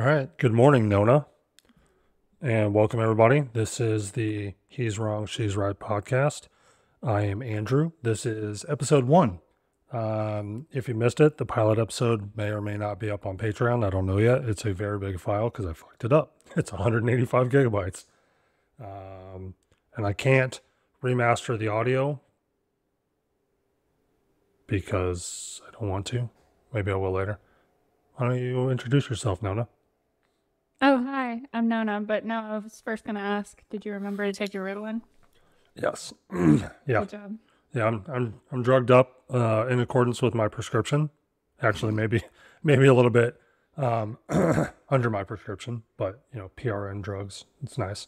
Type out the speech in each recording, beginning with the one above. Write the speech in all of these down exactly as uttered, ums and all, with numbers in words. All right. Good morning, Nona. And welcome, everybody. This is the He's Wrong, She's Right podcast. I am Andrew. This is episode one. Um, if you missed it, the pilot episode may or may not be up on Patreon. I don't know yet. It's a very big file because I fucked it up. It's one hundred eighty-five gigabytes. Um, and I can't remaster the audio because I don't want to. Maybe I will later. Why don't you introduce yourself, Nona? Oh, hi. I'm Nona, but no, I was first going to ask, did you remember to take your Ritalin? Yes. Yeah. Good job. Yeah, I'm I'm I'm drugged up uh, in accordance with my prescription. Actually, maybe maybe a little bit um, under my prescription, but you know, P R N drugs. It's nice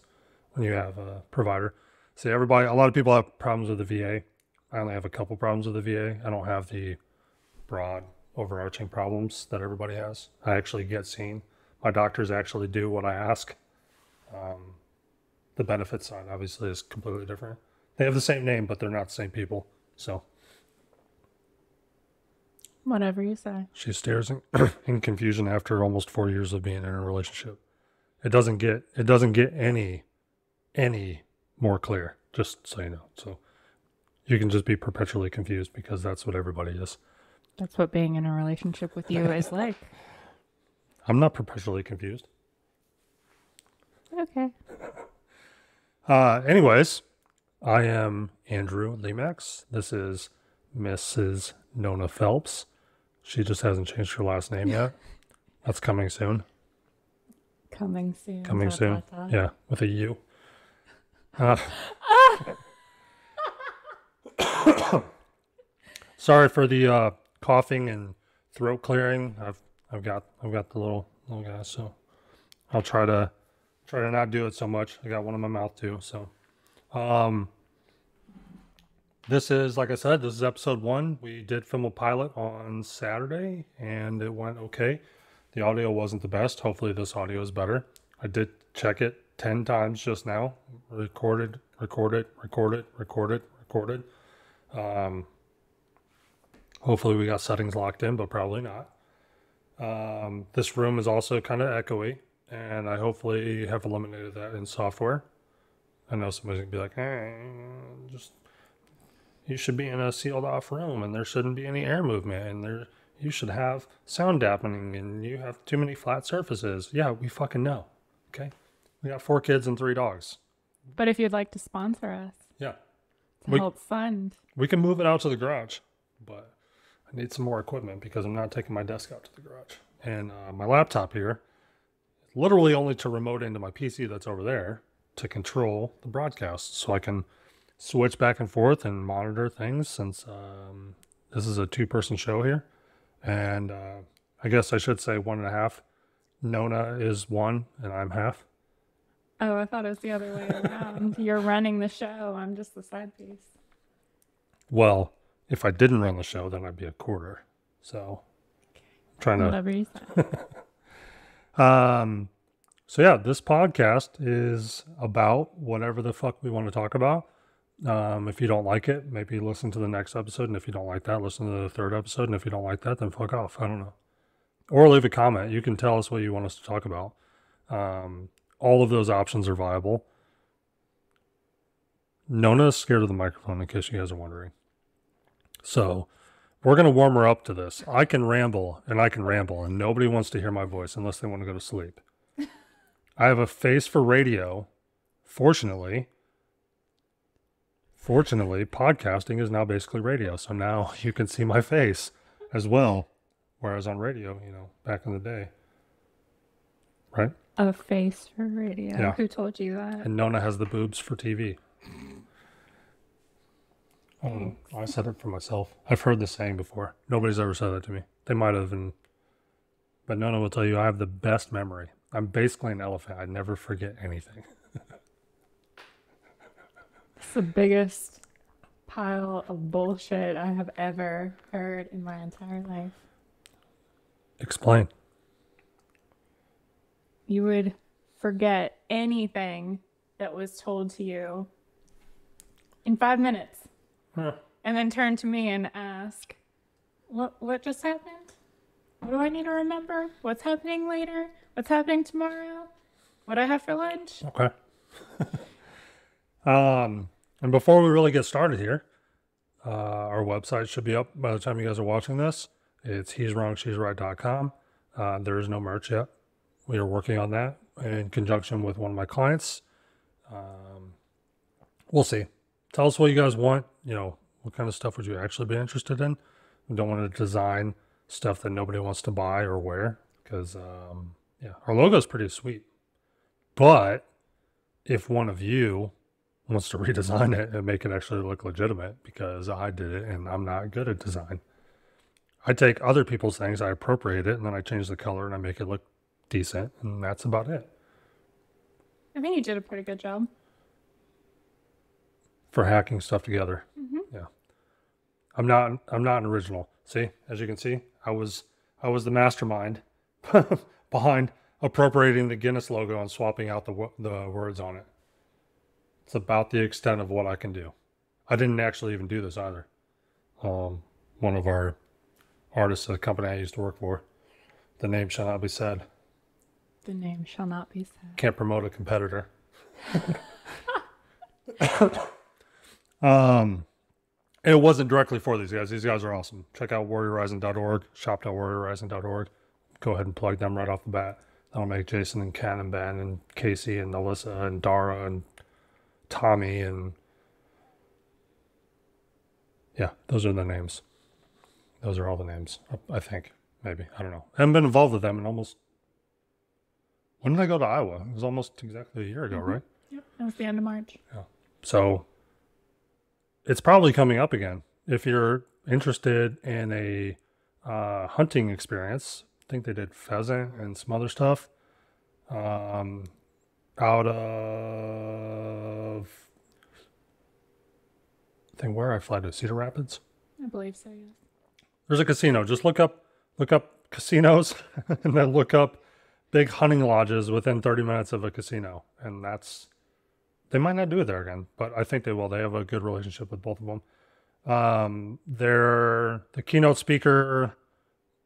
when you have a provider. See, everybody, a lot of people have problems with the V A. I only have a couple problems with the V A. I don't have the broad overarching problems that everybody has. I actually get seen. My doctors actually do what I ask. Um, the benefit side, obviously, is completely different. They have the same name, but they're not the same people. So, whatever you say. She stares in, in confusion after almost four years of being in a relationship. It doesn't get. It doesn't get any, any more clear. Just so you know. So, you can just be perpetually confused because that's what everybody is. That's what being in a relationship with you is like. I'm not perpetually confused. Okay. Uh, anyways, I am Andrew Lemacks. This is Missus Nona Phelps. She just hasn't changed her last name yet. That's coming soon. Coming soon. Coming da, soon. Da, da. Yeah, with a U. Uh, sorry for the uh, coughing and throat clearing. I've I've got I've got the little little guy, so I'll try to try to not do it so much. I got one in my mouth too, so um, this is, like I said, this is episode one. We did film a pilot on Saturday, and it went okay. The audio wasn't the best. Hopefully, this audio is better. I did check it ten times just now. Recorded, recorded, recorded, recorded, recorded. Um, hopefully, we got settings locked in, but probably not. Um, this room is also kind of echoey, and I hopefully have eliminated that in software. I know somebody's gonna be like, hey, just, you should be in a sealed off room and there shouldn't be any air movement and there, you should have sound dampening and you have too many flat surfaces. Yeah, we fucking know. Okay. We got four kids and three dogs. But if you'd like to sponsor us. Yeah. To we, help fund. We can move it out to the garage, but need some more equipment because I'm not taking my desk out to the garage. And uh, my laptop here, literally only to remote into my P C that's over there to control the broadcast so I can switch back and forth and monitor things since um, this is a two-person show here. And uh, I guess I should say one and a half. Nona is one and I'm half. Oh, I thought it was the other way around. You're running the show. I'm just the side piece. Well, if I didn't run the show, then I'd be a quarter. So, okay. I'm trying to. Whatever you said. um, so yeah, this podcast is about whatever the fuck we want to talk about. Um, if you don't like it, maybe listen to the next episode. And if you don't like that, listen to the third episode. And if you don't like that, then fuck off. I don't know. Or leave a comment. You can tell us what you want us to talk about. Um, all of those options are viable. Nona is scared of the microphone, in case you guys are wondering. So we're going to warm her up to this. I can ramble and I can ramble and nobody wants to hear my voice unless they want to go to sleep. I have a face for radio. Fortunately, fortunately, podcasting is now basically radio. So now you can see my face as well. Whereas on radio, you know, back in the day, right? A face for radio. Yeah. Who told you that? And Nona has the boobs for T V. Um, I said it for myself. I've heard this saying before. Nobody's ever said that to me. They might have, and but Nona will tell you I have the best memory. I'm basically an elephant. I never forget anything. It's the biggest pile of bullshit I have ever heard in my entire life. Explain. You would forget anything that was told to you in five minutes. Huh. And then turn to me and ask, what what just happened? What do I need to remember? What's happening later? What's happening tomorrow? What I have for lunch? Okay. um, and before we really get started here, uh, our website should be up by the time you guys are watching this. It's he's wrong she's right dot com. Uh, there is no merch yet. We are working on that in conjunction with one of my clients. Um, we'll see. Tell us what you guys want. You know, what kind of stuff would you actually be interested in? We don't want to design stuff that nobody wants to buy or wear, because um, yeah, our logo is pretty sweet. But if one of you wants to redesign it and make it actually look legitimate, because I did it and I'm not good at design. I take other people's things, I appropriate it, and then I change the color and I make it look decent, and that's about it. I think you did a pretty good job. For hacking stuff together. Mm-hmm. Yeah. I'm not I'm not an original. See, as you can see, I was I was the mastermind behind appropriating the Guinness logo and swapping out the the words on it. It's about the extent of what I can do. I didn't actually even do this either. Um, one of our artists at the company I used to work for, the name shall not be said. The name shall not be said. Can't promote a competitor. um, it wasn't directly for these guys. These guys are awesome. Check out warriorizing dot org, shop dot warriorizing dot org. Go ahead and plug them right off the bat. That'll make Jason and Ken and Ben and Casey and Alyssa and Dara and Tommy and... Yeah, those are the names. Those are all the names, I think. Maybe. I don't know. I haven't been involved with them in almost... When did I go to Iowa? It was almost exactly a year ago, mm-hmm. right? Yep, that was the end of March. Yeah. So it's probably coming up again. If you're interested in a uh, hunting experience, I think they did pheasant and some other stuff. Um, out of... I think where I fly to, Cedar Rapids? I believe so, yes. There's a casino. Just look up look up casinos and then look up big hunting lodges within thirty minutes of a casino. And that's, they might not do it there again, but I think they will. They have a good relationship with both of them. Um, they're, the keynote speaker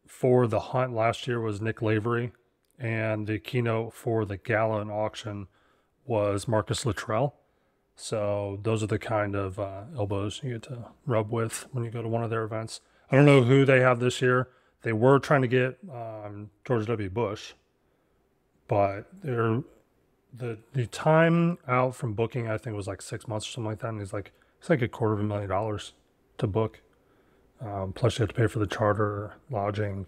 for the hunt last year was Nick Lavery. And the keynote for the gala and auction was Marcus Luttrell. So those are the kind of uh, elbows you get to rub with when you go to one of their events. I don't know who they have this year. They were trying to get um, George W. Bush, but they're, the the time out from booking, I think, was like six months or something like that. And it's like it's like a quarter of a million dollars to book. Um, plus, you have to pay for the charter, lodging,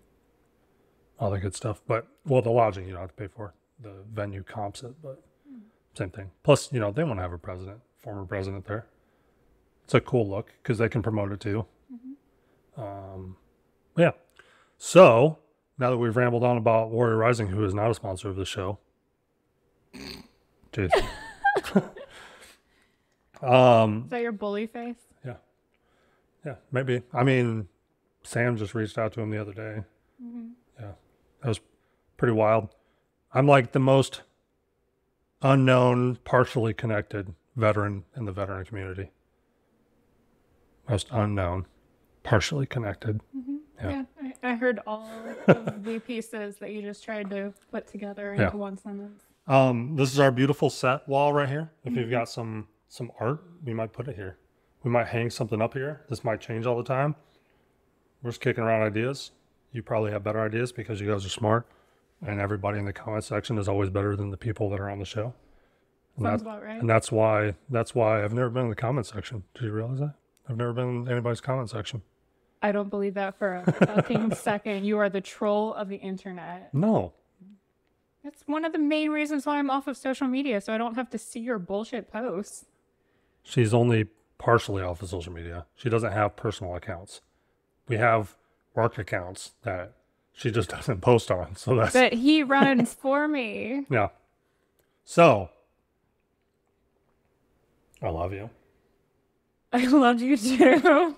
all that good stuff. But well, the lodging you don't have to pay for. The venue comps it, but mm. same thing. Plus, you know, they want to have a president, former president there. It's a cool look because they can promote it too. Um, yeah. So now that we've rambled on about Warrior Rising, who is not a sponsor of the show, Jason. um, is that your bully face? Yeah. Yeah, maybe. I mean, Sam just reached out to him the other day. Mm-hmm. Yeah. That was pretty wild. I'm like the most unknown, partially connected veteran in the veteran community. Most unknown. Partially connected. Mm-hmm. Yeah, yeah I, I heard all of the pieces that you just tried to put together into yeah. one sentence. Um, this is our beautiful set wall right here. If mm-hmm. you've got some some art, we might put it here. We might hang something up here. This might change all the time. We're just kicking around ideas. You probably have better ideas because you guys are smart, and everybody in the comment section is always better than the people that are on the show. And Sounds that, about right. And that's why that's why I've never been in the comment section. Did you realize that? I've never been in anybody's comment section. I don't believe that for a fucking second. You are the troll of the internet. No. That's one of the main reasons why I'm off of social media, so I don't have to see your bullshit posts. She's only partially off of social media. She doesn't have personal accounts. We have work accounts that she just doesn't post on. So that's... But he runs for me. Yeah. So. I love you. I love you too.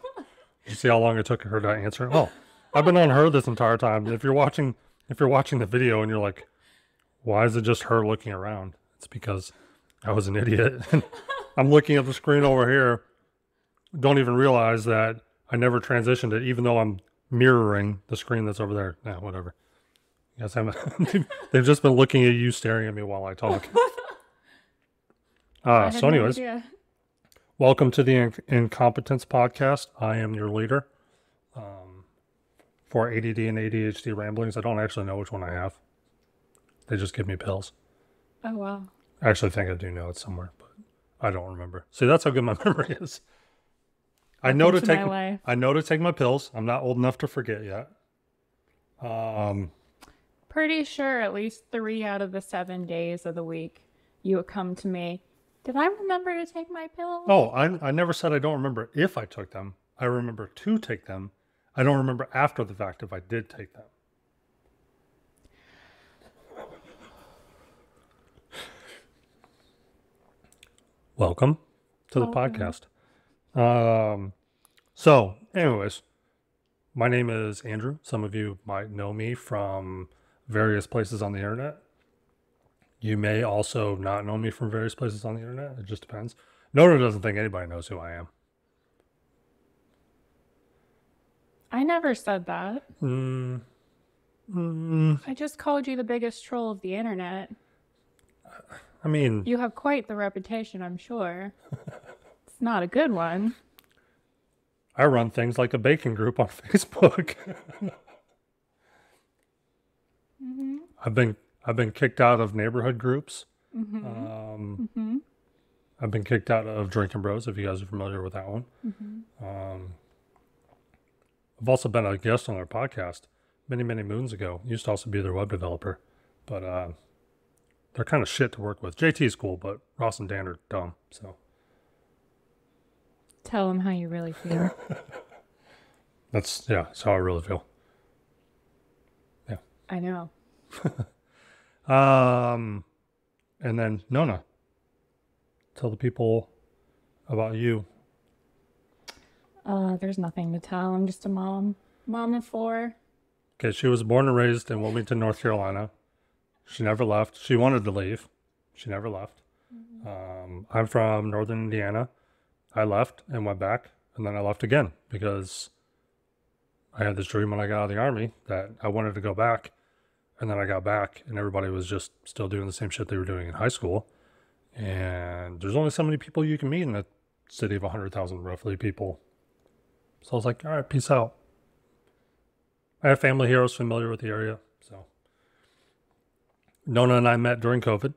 You see how long it took her to answer? Oh, I've been on her this entire time. If you're watching, if you're watching the video and you're like, why is it just her looking around? It's because I was an idiot. I'm looking at the screen over here. Don't even realize that I never transitioned it, even though I'm mirroring the screen that's over there. Nah, whatever. Yes, I'm, they've just been looking at you, staring at me while I talk. Uh, so anyways, no welcome to the Inc Incompetence Podcast. I am your leader um, for A D D and A D H D ramblings. I don't actually know which one I have. They just give me pills. Oh, wow. I actually think I do know it somewhere, but I don't remember. See, that's how good my memory is. I know to take my, I know to take my pills. I'm not old enough to forget yet. Um, Pretty sure at least three out of the seven days of the week you would come to me. Did I remember to take my pills? Oh, I, I never said I don't remember if I took them. I remember to take them. I don't remember after the fact if I did take them. Welcome to the Welcome. podcast. Um, so anyways, my name is Andrew. Some of you might know me from various places on the internet. You may also not know me from various places on the internet. It just depends. Nona doesn't think anybody knows who I am. I never said that. Mm. Mm. I just called you the biggest troll of the internet. I mean... You have quite the reputation, I'm sure. It's not a good one. I run things like a baking group on Facebook. mm-hmm. I've been... I've been kicked out of neighborhood groups. Mm-hmm. Um, mm-hmm. I've been kicked out of Drinking Bros, if you guys are familiar with that one. Mm-hmm. um, I've also been a guest on their podcast many, many moons ago. Used to also be their web developer. But uh, they're kind of shit to work with. J T is cool, but Ross and Dan are dumb. So tell them how you really feel. that's, yeah, that's how I really feel. Yeah. I know. Um, and then Nona, tell the people about you. Uh, there's nothing to tell. I'm just a mom, mom of four. Okay. She was born and raised in Wilmington, North Carolina. She never left. She wanted to leave. She never left. Mm-hmm. Um, I'm from Northern Indiana. I left and went back, and then I left again because I had this dream when I got out of the army that I wanted to go back. And then I got back and everybody was just still doing the same shit they were doing in high school. And there's only so many people you can meet in a city of one hundred thousand roughly people. So I was like, all right, peace out. I have family here. I was familiar with the area. So Nona and I met during COVID.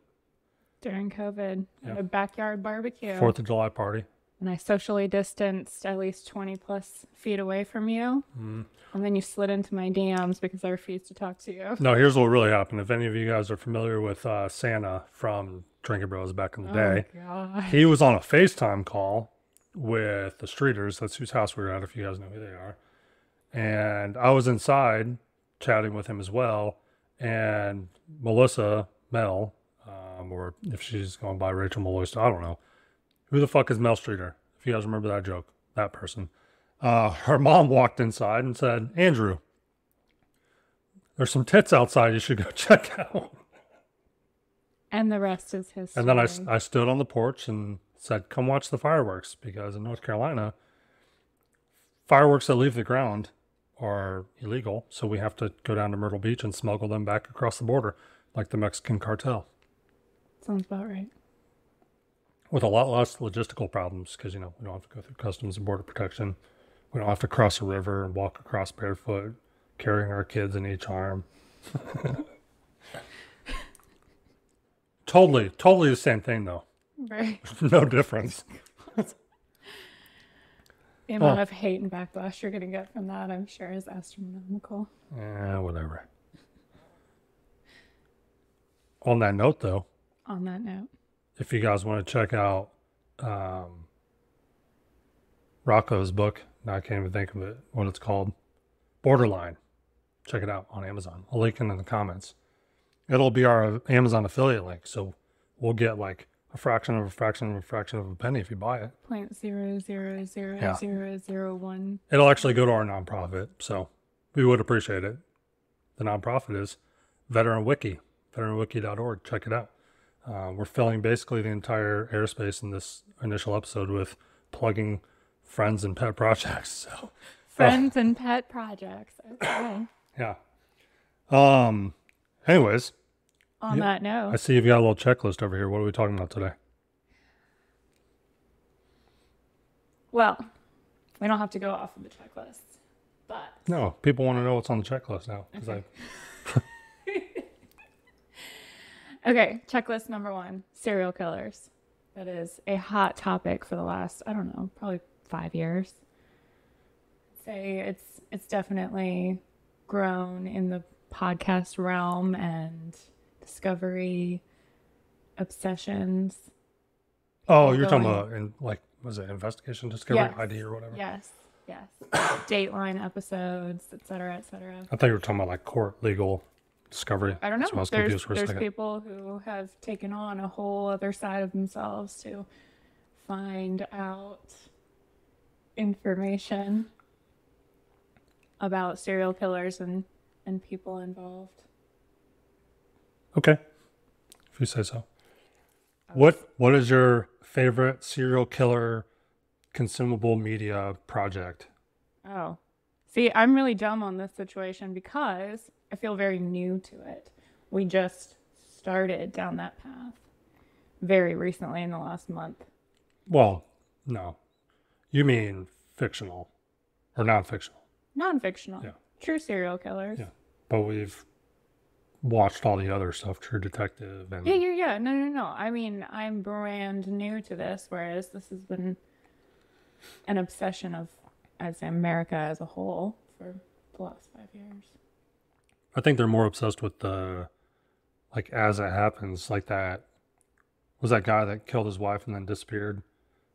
During COVID. Yeah. At a backyard barbecue. Fourth of July party. And I socially distanced at least twenty plus feet away from you. Mm. And then you slid into my D Ms because I refused to talk to you. No, here's what really happened. If any of you guys are familiar with uh, Santa from Drinking Bros back in the oh day, God. He was on a FaceTime call with the Streeters. That's whose house we were at, if you guys know who they are. And I was inside chatting with him as well. And Melissa, Mel, um, or if she's going by Rachel Meloista, I don't know. Who the fuck is Mel Streeter? If you guys remember that joke, that person. Uh, her mom walked inside and said, Andrew, there's some tits outside you should go check out. And the rest is history. And then I, I stood on the porch and said, come watch the fireworks. Because in North Carolina, fireworks that leave the ground are illegal. So we have to go down to Myrtle Beach and smuggle them back across the border like the Mexican cartel. Sounds about right. With a lot less logistical problems because, you know, we don't have to go through Customs and Border Protection. We don't have to cross a river and walk across barefoot, carrying our kids in each arm. Totally, totally the same thing, though. Right. No difference. The amount oh. of hate and backlash you're going to get from that, I'm sure, is astronomical. Yeah, whatever. On that note, though. On that note. If you guys want to check out um, Rocco's book, now I can't even think of it, what it's called, Borderline, check it out on Amazon. I'll link it in the comments. It'll be our Amazon affiliate link, so we'll get like a fraction of a fraction of a fraction of a penny if you buy it. Point zero zero zero yeah. zero zero one. It'll actually go to our nonprofit, so we would appreciate it. The nonprofit is Veteran Wiki, veteran wiki dot org. Check it out. Uh, we're filling basically the entire airspace in this initial episode with plugging friends and pet projects. So Friends uh, and pet projects. Okay. Yeah. Um. Anyways. On yeah, that note. I see you've got a little checklist over here. What are we talking about today? Well, we don't have to go off of the checklist, but. No, people want to know what's on the checklist now. Okay. I... okay. Checklist number one, serial killers. That is a hot topic for the last, I don't know, probably five years. I'd say it's it's definitely grown in the podcast realm and Discovery obsessions. Oh, you're going... talking about in like, was it Investigation Discovery yes. I D or whatever? Yes, yes. Dateline episodes, et cetera, et cetera. I thought you were talking about like court legal discovery. I don't know. So I was there's confused for a there's second. People who have taken on a whole other side of themselves to find out information about serial killers and, and people involved. Okay, if you say so. What what is your favorite serial killer consumable media project? Oh, see, I'm really dumb on this situation because I feel very new to it. We just started down that path very recently in the last month. Well, no, you mean fictional or non-fictional? Non-fictional. Yeah. True serial killers. Yeah, but we've watched all the other stuff, True Detective and yeah yeah yeah no no no I mean I'm brand new to this, whereas this has been an obsession of I'd say America as a whole for the last five years. I think they're more obsessed with the like as it happens, like that was that guy that killed his wife and then disappeared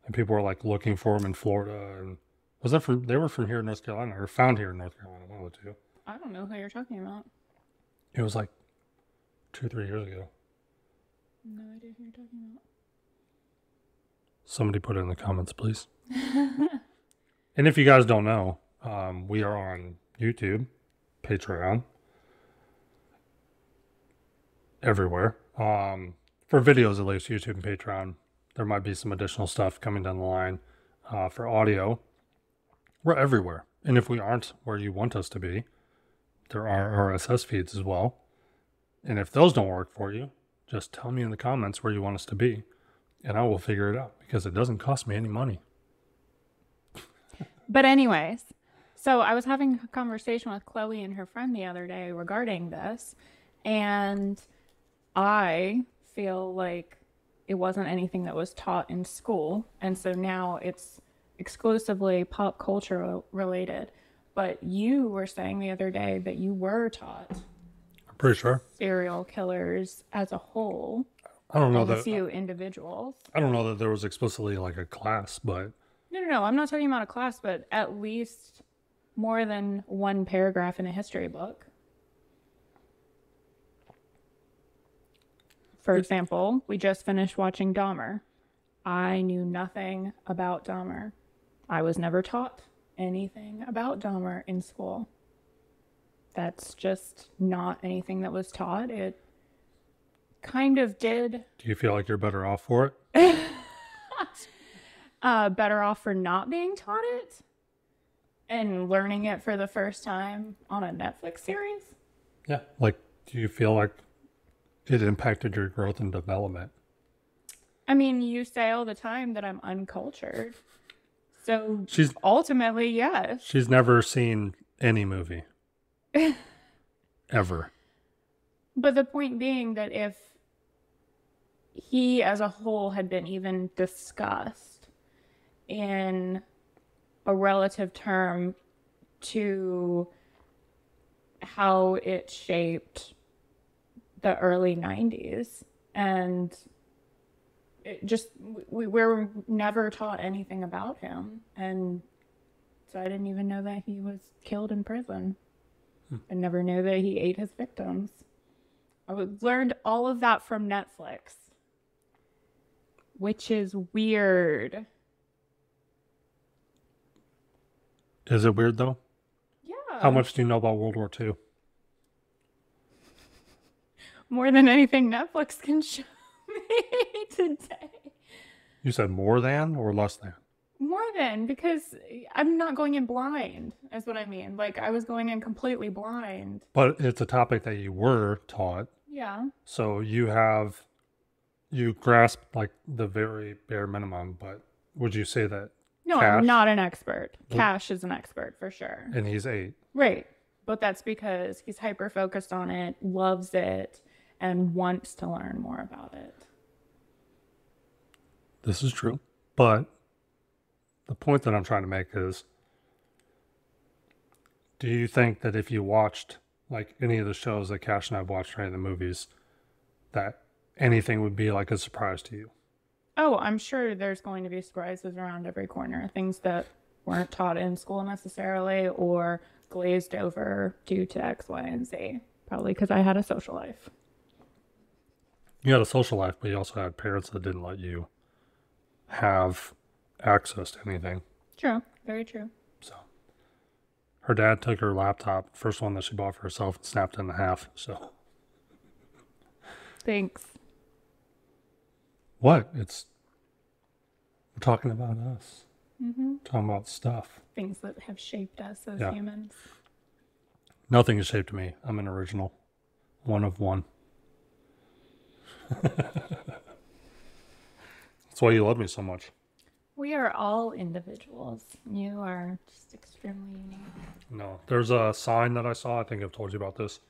and people were like looking for him in Florida, and was that from they were from here in North Carolina or found here in North Carolina, one of the two. I don't know who you're talking about. It was like two or three years ago. No idea who you're talking about. Somebody put it in the comments, please. And if you guys don't know, um, we are on YouTube, Patreon, everywhere. Um, for videos, at least, YouTube and Patreon. There might be some additional stuff coming down the line. Uh, for audio, we're everywhere. And if we aren't where you want us to be, there are R S S feeds as well. And if those don't work for you, just tell me in the comments where you want us to be, and I will figure it out because it doesn't cost me any money. But anyways, so I was having a conversation with Chloe and her friend the other day regarding this, and I feel like it wasn't anything that was taught in school. And so now it's exclusively pop culture related. But you were saying the other day that you were taught. I'm pretty sure. Serial killers as a whole. I don't know that. A few individuals. I don't know that there was explicitly like a class, but. No, no, no. I'm not talking about a class, but at least more than one paragraph in a history book. For example, we just finished watching Dahmer. I knew nothing about Dahmer. I was never taught anything about Dahmer in school. That's just not anything that was taught. It kind of did. Do you feel like you're better off for it? uh, better off for not being taught it and learning it for the first time on a Netflix series? Yeah. Like, do you feel like it impacted your growth and development? I mean, you say all the time that I'm uncultured. So she's ultimately, yes. She's never seen any movie. Ever. But the point being that if he as a whole had been even discussed in a relative term to how it shaped the early nineties and it just we, we were never taught anything about him, and so I didn't even know that he was killed in prison. Hmm. I never knew that he ate his victims. I learned all of that from Netflix, which is weird. Is it weird though? Yeah. How much do you know about World War Two? More than anything Netflix can show. Today. You said more than or less than? More than, because I'm not going in blind, is what I mean. Like, I was going in completely blind. But it's a topic that you were taught. Yeah. So you have, you grasp, like, the very bare minimum, but would you say that? No, Cash, I'm not an expert. Cash is an expert, for sure. And he's eight. Right. But that's because he's hyper-focused on it, loves it, and wants to learn more about it. This is true. But the point that I'm trying to make is, do you think that if you watched, like, any of the shows that Cash and I've watched, or any of the movies, that anything would be, like, a surprise to you? Oh, I'm sure there's going to be surprises around every corner. Things that weren't taught in school necessarily, or glazed over due to X, Y, and Z. Probably because I had a social life. You had a social life, but you also had parents that didn't let you have access to anything. True. Very true. So her dad took her laptop, first one that she bought for herself, and snapped it in half. So thanks. What? It's, we're talking about us. Mm-hmm. Talking about stuff. Things that have shaped us as yeah. humans. Nothing has shaped me. I'm an original. One of one. That's why you love me so much. We are all individuals. You are just extremely unique. No. There's a sign that I saw. I think I've told you about this.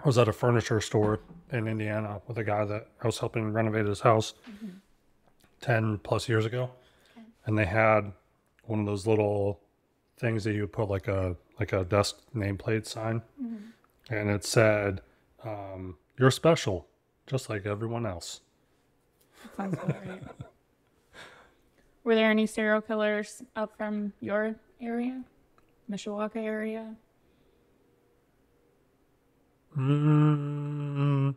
I was at a furniture store in Indiana with a guy that I was helping renovate his house mm-hmm. ten plus years ago. Okay. And they had one of those little things that you put like a, like a desk nameplate sign. Mm-hmm. And it said, um, you're special, just like everyone else. That sounds about right. Were there any serial killers up from your area? Mishawaka area? Mm,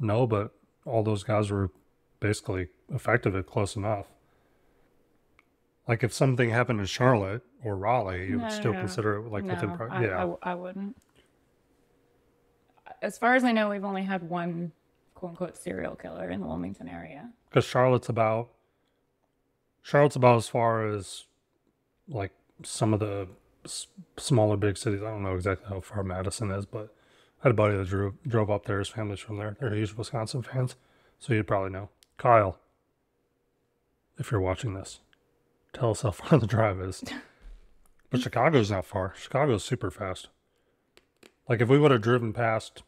no, but all those guys were basically effective at close enough. Like if something happened in Charlotte or Raleigh, you no, would still no. consider it like no, within... Pro- I, yeah, I, I wouldn't. As far as I know, we've only had one quote-unquote serial killer in the Wilmington area. Because Charlotte's about... Charlotte's about as far as like some of the s- smaller big cities. I don't know exactly how far Madison is, but... I had a buddy that drove, drove up there. His family's from there. They're huge Wisconsin fans, so you'd probably know. Kyle, if you're watching this, tell us how far the drive is. But Chicago's not far. Chicago's super fast. Like, if we would have driven past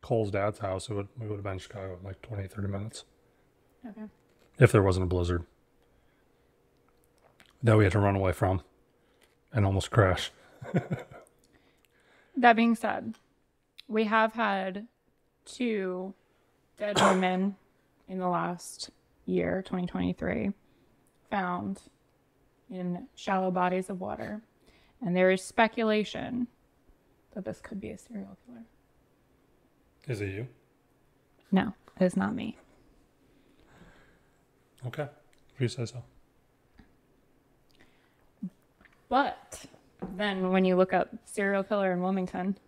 Cole's dad's house, it would, we would have been in Chicago in like twenty, thirty minutes. Okay. If there wasn't a blizzard that we had to run away from and almost crash. That being said... We have had two dead women in the last year, twenty twenty-three, found in shallow bodies of water. And there is speculation that this could be a serial killer. Is it you? No, it is not me. Okay, if you say so. But then when you look up serial killer in Wilmington...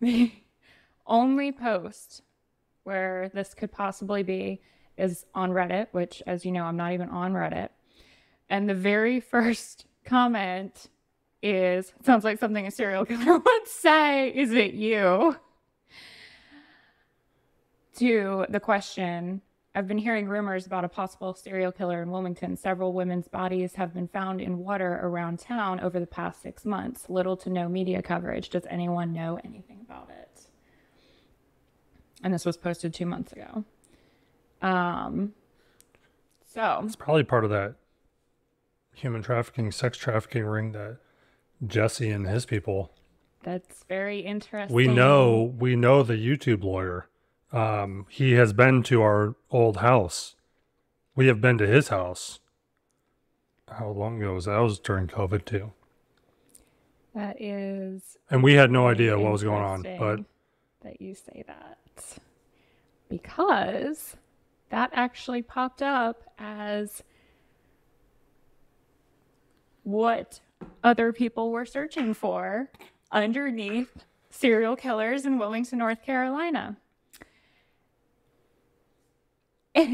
The only post where this could possibly be is on Reddit, which, as you know, I'm not even on Reddit. And the very first comment is, sounds like something a serial killer would say, is it you? To the question, I've been hearing rumors about a possible serial killer in Wilmington. Several women's bodies have been found in water around town over the past six months. Little to no media coverage. Does anyone know anything about it? And this was posted two months ago. Um, so it's probably part of that human trafficking, sex trafficking ring that Jesse and his people. That's very interesting. We know, we know the YouTube lawyer. Um, he has been to our old house. We have been to his house. How long ago was that? That was during COVID too. That is. And we had no idea what was going on, but. That you say that. Because that actually popped up as what other people were searching for underneath serial killers in Wilmington, North Carolina. And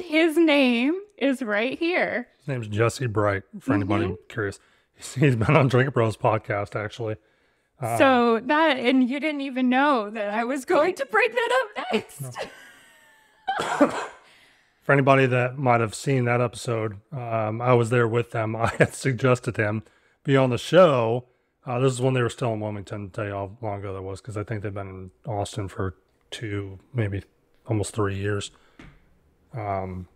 his name is right here. His name's Jesse Bright, for mm-hmm. anybody curious. He's been on Drinking Bros podcast, actually. Uh, so that, and you didn't even know that I was going to bring that up next. No. For anybody that might have seen that episode, um, I was there with them. I had suggested him be on the show. Uh, this is when they were still in Wilmington, to tell you how long ago that was, because I think they've been in Austin for two, maybe almost three years. Um,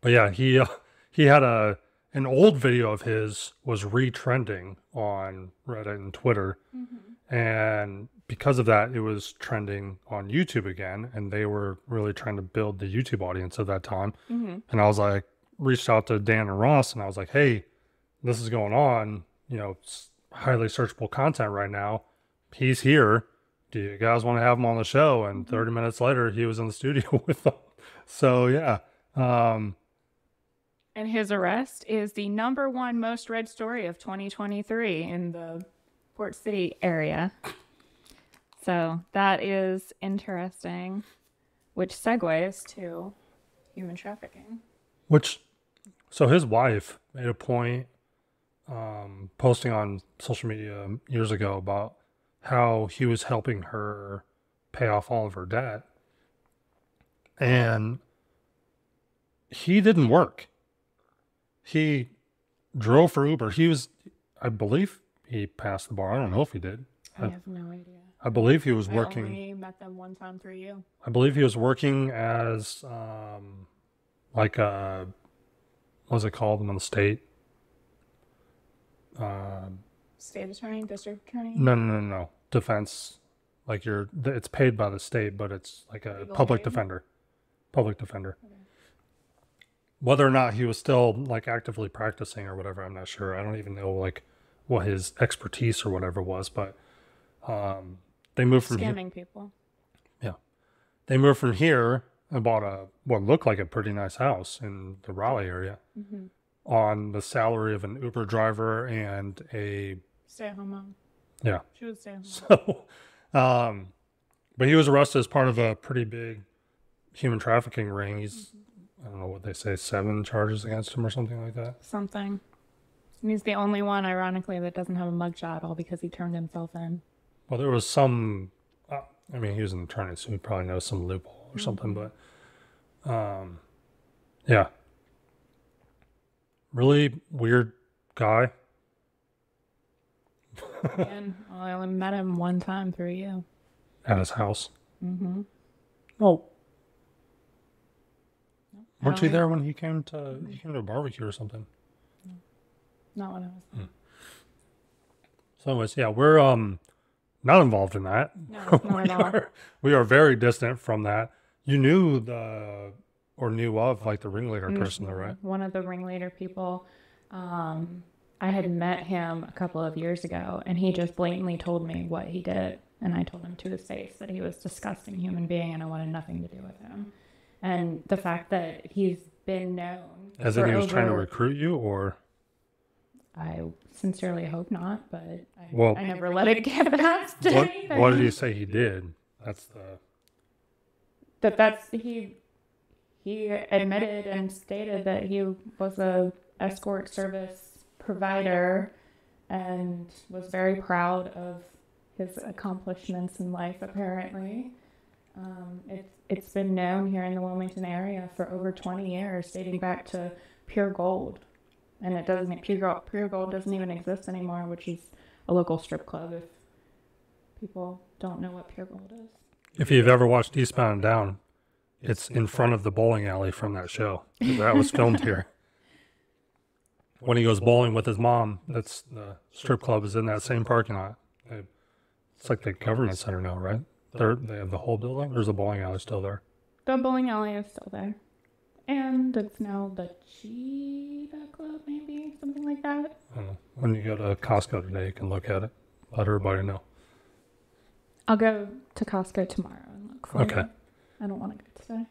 but yeah, he uh, he had a an old video of his was re-trending on Reddit and Twitter. Mm-hmm. And because of that, it was trending on YouTube again. And they were really trying to build the YouTube audience at that time. Mm-hmm. And I was like, reached out to Dan and Ross and I was like, hey, this is going on, you know, it's highly searchable content right now. He's here. Do you guys want to have him on the show? And mm-hmm. thirty minutes later, he was in the studio with them. So yeah. Um, and his arrest is the number one most read story of twenty twenty-three in the Port City area. So that is interesting, which segues to human trafficking. Which, so his wife made a point um, posting on social media years ago about how he was helping her pay off all of her debt. And he didn't work. He drove for Uber. He was, I believe he passed the bar. I don't know if he did. I, I have no idea. I believe he was I working. I only met them one time through you. I believe he was working as, um, like a, what was it called in the state? Uh, state attorney, district attorney? No, no, no, no. Defense. Like you're, it's paid by the state, but it's like a Legal public aid? defender. Public defender. Okay. Whether or not he was still like actively practicing or whatever, I'm not sure. I don't even know like what his expertise or whatever was, but um, they moved from scamming people. Yeah, they moved from here and bought a what looked like a pretty nice house in the Raleigh area mm-hmm. on the salary of an Uber driver and a stay-at-home mom. Yeah, she was stay-at-home. So, um, but he was arrested as part of a pretty big human trafficking ring. He's mm-hmm. I don't know what they say, seven charges against him or something like that. Something. And he's the only one, ironically, that doesn't have a mugshot, all because he turned himself in. Well, there was some, uh, I mean, he was an attorney, so he probably knows some loophole or mm-hmm. something, but um, yeah. Really weird guy. Again, I only met him one time through you. At his house? Mm-hmm. Well, weren't you there when he came to he came to a barbecue or something? Not when I was there. Hmm. So anyways, yeah, we're um not involved in that. No, not we, at all. Are, we are very distant from that. You knew the or knew of like the ringleader mm-hmm. person, though, right? One of the ringleader people. Um, I had met him a couple of years ago, and he just blatantly told me what he did, and I told him to his face that he was a disgusting human being, and I wanted nothing to do with him. And the fact that he's been known as if he was over, trying to recruit you, or I sincerely hope not, but I, well, I never let it get past. What, what did he say he did? That's the that that's he he admitted and stated that he was a escort service provider and was very proud of his accomplishments in life. Apparently, um, it's. It's been known here in the Wilmington area for over twenty years, dating back to Pure Gold. And it doesn't, Pure, Pure Gold doesn't even exist anymore, which is a local strip club if people don't know what Pure Gold is. If you've ever watched Eastbound and Down, it's in front of the bowling alley from that show. That was filmed here. When he goes bowling with his mom, that's the strip club is in that same parking lot. It's like the government center now, right? They're, they have the whole building? Or is the bowling alley still there? The bowling alley is still there. And it's now the Cheetah Club, maybe? Something like that? I don't know. When you go to Costco today, you can look at it. Let everybody know. I'll go to Costco tomorrow and look for okay. it. Okay. I don't want to go today.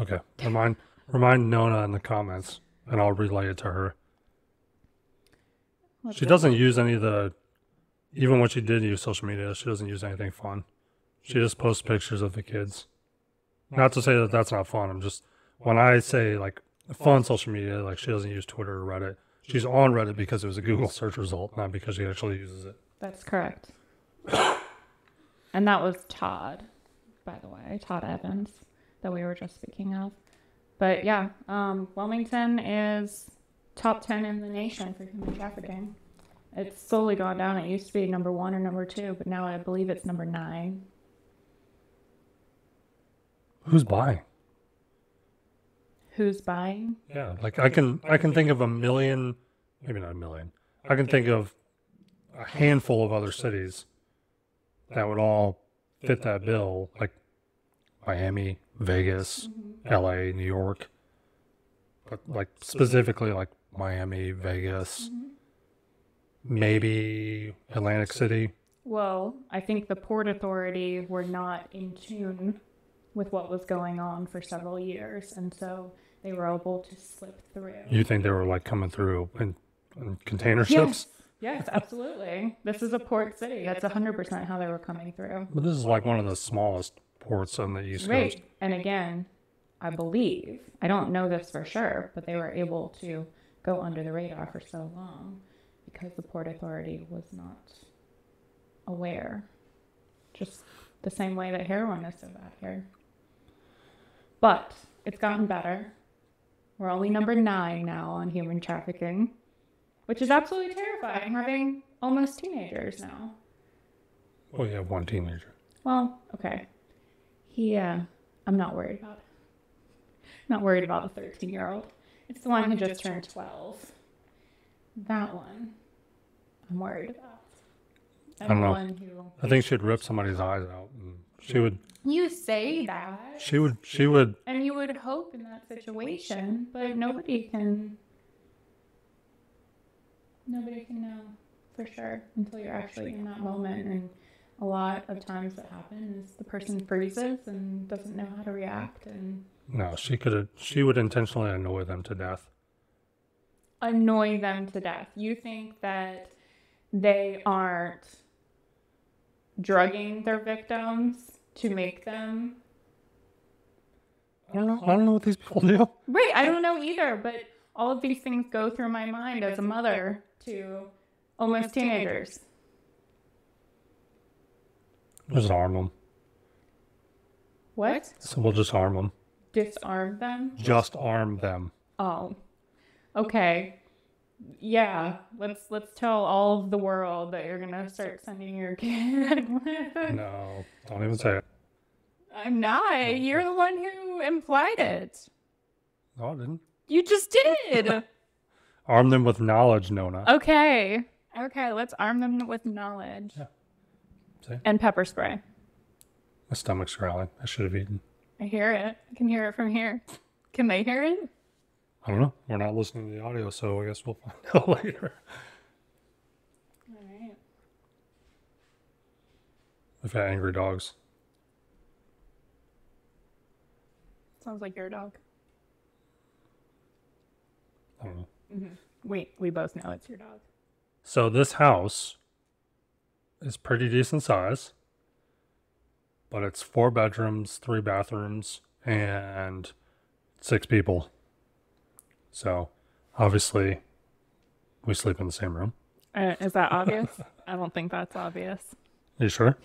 Okay. Remind, remind Nona in the comments, and I'll relay it to her. Let's she doesn't use any of the... Even when she did use social media, she doesn't use anything fun. She just posts pictures of the kids. Not to say that that's not fun. I'm just, when I say like fun social media. Like, she doesn't use Twitter or Reddit. She's on Reddit because it was a Google search result, not because she actually uses it. That's correct. And that was Todd, by the way, Todd Evans, that we were just speaking of. But yeah, um, Wilmington is top ten in the nation for human trafficking. It's slowly gone down. It used to be number one or number two, but now I believe it's number nine. Who's buying? Who's buying? Yeah, like I can I can think of a million, maybe not a million. I can think of a handful of other cities that would all fit that bill, like Miami, Vegas, mm-hmm. L A, New York. But like specifically like Miami, Vegas, mm-hmm. maybe Atlantic City. Well, I think the Port Authority were not in tune with what was going on for several years, and so they were able to slip through. You think they were like coming through in, in container ships? Yes, yes, absolutely. This is a port city. That's one hundred percent how they were coming through. But this is like one of the smallest ports on the East right. Coast. And again, I believe, I don't know this for sure, but they were able to go under the radar for so long because the Port Authority was not aware. Just the same way that heroin is so bad here. But it's gotten better. We're only number nine now on human trafficking, which is absolutely terrifying, having almost teenagers now. Well, you have one teenager. Well, okay. He, uh, I'm not worried about it. I'm not worried about the thirteen-year-old. It's the one who just turned twelve. That one, I'm worried about. I don't know. Who... I think she'd rip somebody's eyes out. And she would. You say that. She would. She would. And you would hope in that situation, but nobody can. Nobody can know for sure until you're actually in that moment. And a lot of times, what happens is the person freezes and doesn't know how to react. And no, she could have. She would intentionally annoy them to death. Annoy them to death. You think that they aren't drugging their victims to make them? I don't know. I don't know what these people do. Right, I don't know either. But all of these things go through my mind as a mother to almost teenagers. Just harm them. What? So we'll just harm them. Disarm them? Just arm them. Oh, okay. Yeah, let's let's tell all of the world that you're gonna start sending your kid. No, don't even say it. I'm not. You're the one who implied it. No, I didn't. You just did. Arm them with knowledge, Nona. Okay, okay, let's arm them with knowledge. Yeah. See? And pepper spray. My stomach's growling. I should have eaten. I hear it. I can hear it from here. Can they hear it? I don't know. We're not listening to the audio, so I guess we'll find out later. All right. We've had angry dogs. Sounds like your dog. I don't know. Mm-hmm. Wait, we both know it's your dog. So this house is pretty decent size, but it's four bedrooms, three bathrooms, and six people. So, obviously, we sleep in the same room. Uh, is that obvious? I don't think that's obvious. Are you sure?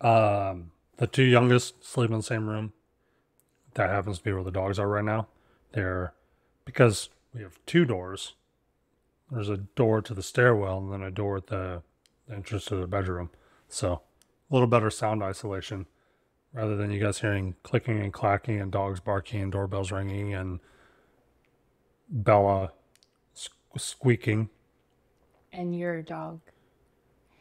um, the two youngest sleep in the same room. That happens to be where the dogs are right now. They're, because we have two doors. There's a door to the stairwell and then a door at the entrance to the bedroom. So, a little better sound isolation. Rather than you guys hearing clicking and clacking and dogs barking and doorbells ringing and Bella squeaking. And your dog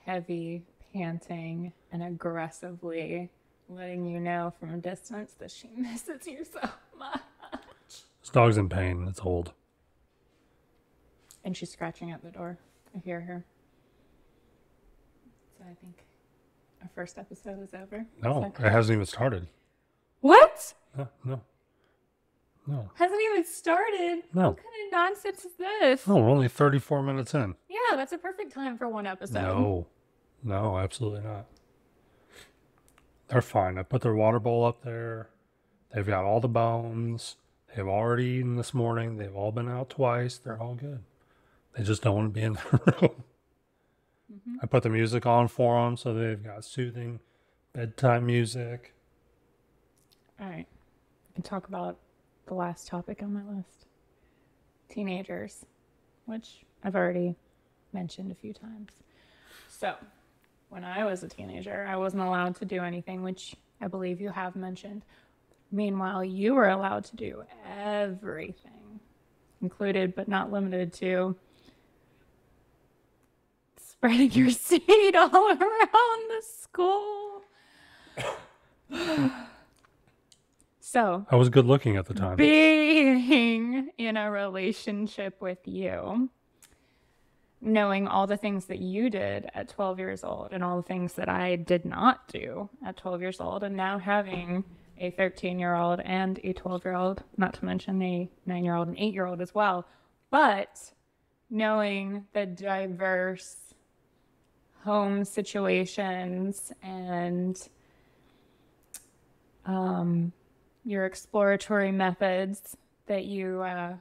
heavy, panting, and aggressively letting you know from a distance that she misses you so much. This dog's in pain. It's old. And she's scratching at the door. I hear her. So I think... our first episode is over. No, it hasn't even started. What? No, no, no. Hasn't even started? No. What kind of nonsense is this? No, we're only thirty-four minutes in. Yeah, that's a perfect time for one episode. No, no, absolutely not. They're fine. I put their water bowl up there. They've got all the bones. They've already eaten this morning. They've all been out twice. They're all good. They just don't want to be in the room. Mm-hmm. I put the music on for them, so they've got soothing bedtime music. All right. We can talk about the last topic on my list. Teenagers, which I've already mentioned a few times. So when I was a teenager, I wasn't allowed to do anything, which I believe you have mentioned. Meanwhile, you were allowed to do everything, included but not limited to spreading your seed all around the school. So I was good looking at the time. Being in a relationship with you, knowing all the things that you did at twelve years old and all the things that I did not do at twelve years old, and now having a thirteen-year-old and a twelve-year-old, not to mention a nine-year-old and eight-year-old as well, but knowing the diverse home situations and um, your exploratory methods that you uh,